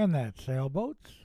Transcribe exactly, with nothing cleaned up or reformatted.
And that's Sail Boats.